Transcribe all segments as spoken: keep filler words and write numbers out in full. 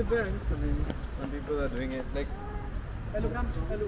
with banks. I mean, some people are doing it. Like, hello, come. Hello.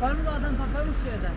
Kann man dann verfolgen später?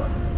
What?